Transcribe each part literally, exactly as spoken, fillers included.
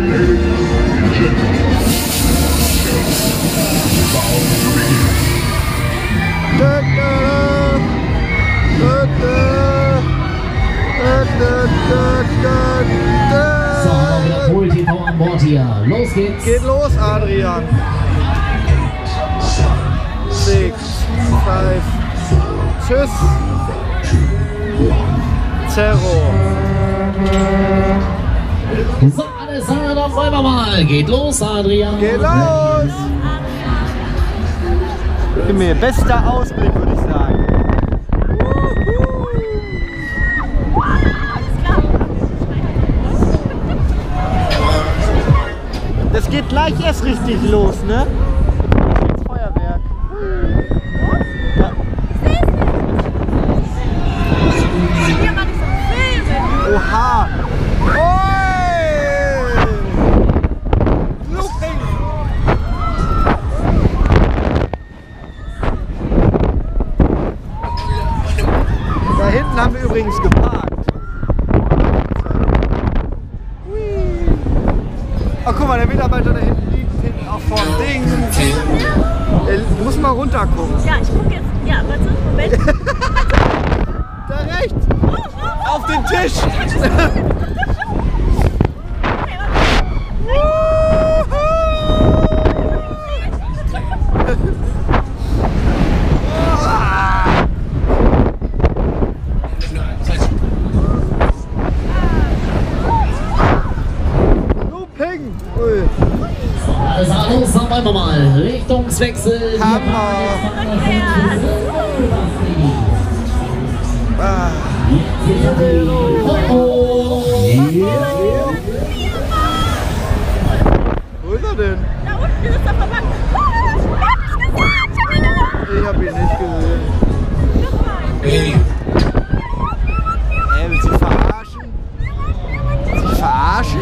So, Pool T V an Bord hier. Los geht's. Geht los, Adrian. sechs, fünf. Tschüss. Zero. So, alles klar, dann wollen wir mal. Geht los, Adrian. Geht los. Gib mir bester Ausblick, würde ich sagen. Das geht gleich erst richtig los, ne? Jetzt Feuerwerk. Ja. Oha! Da hinten haben wir übrigens geparkt. Oh, guck mal, der Mitarbeiter da hinten liegt hinten auch vorm Ding. Er muss mal runter gucken. Ja, ich guck jetzt. Ja, warte, Moment. Da rechts! Auf den Tisch! Los, dann wollen wir mal. Richtungswechsel. Hammer. Oh, wo ist er denn? Da unten ist er verpackt. Ich hab ihn nicht gesehen. Ey, willst du verarschen? Willst du verarschen?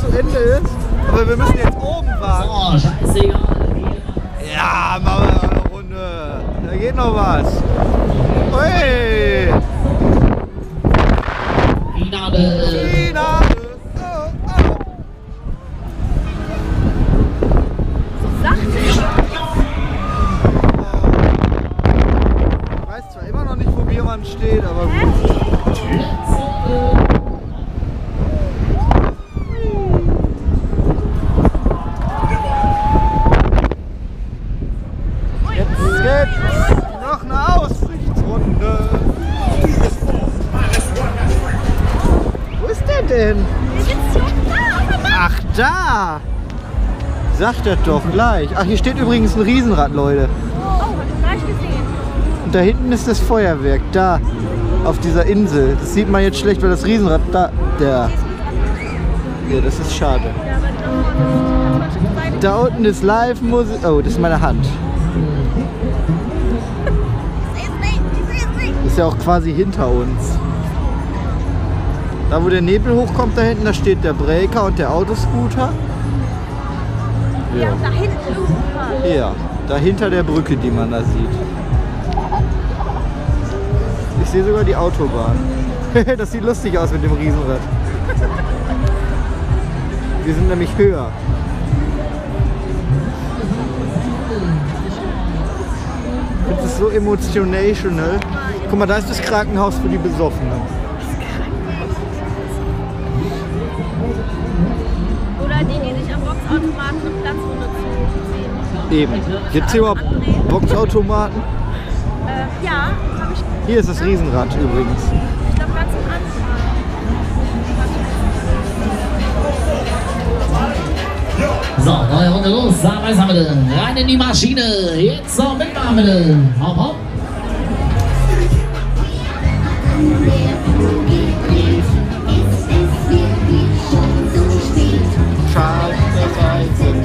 Zu Ende ist, aber wir müssen jetzt oben fahren. Oh, scheißegal. Ja, machen wir noch eine Runde. Da geht noch was. Hey! Finale. Finale. Ich weiß zwar immer noch nicht, wo Biermann steht, aber gut. Ach da! Sagt er doch gleich. Ach, hier steht übrigens ein Riesenrad, Leute. Oh, hab ich gleich gesehen. Und da hinten ist das Feuerwerk, da, auf dieser Insel. Das sieht man jetzt schlecht, weil das Riesenrad da, da. Ja, das ist schade. Da unten ist Live-Musik. Oh, das ist meine Hand. Das ist ja auch quasi hinter uns. Da wo der Nebel hochkommt, da hinten, da steht der Breaker und der Autoscooter. Ja, ja, da hinten irgendwann. Ja, dahinter der Brücke, die man da sieht. Ich sehe sogar die Autobahn. Das sieht lustig aus mit dem Riesenrad. Wir sind nämlich höher. Das ist so emotional. Guck mal, da ist das Krankenhaus für die Besoffenen. Boxautomaten und Platzrunde zu sehen. Eben. Gibt es hier überhaupt Boxautomaten? äh, ja, habe ich. Hier ist das Riesenrad übrigens. Ich glaube, ganz am Anfang. So, neue Runde los. Sammeln, sammeln. Rein in die Maschine. Jetzt auch mitmachen. Hopp, hopp. Schade. Seite.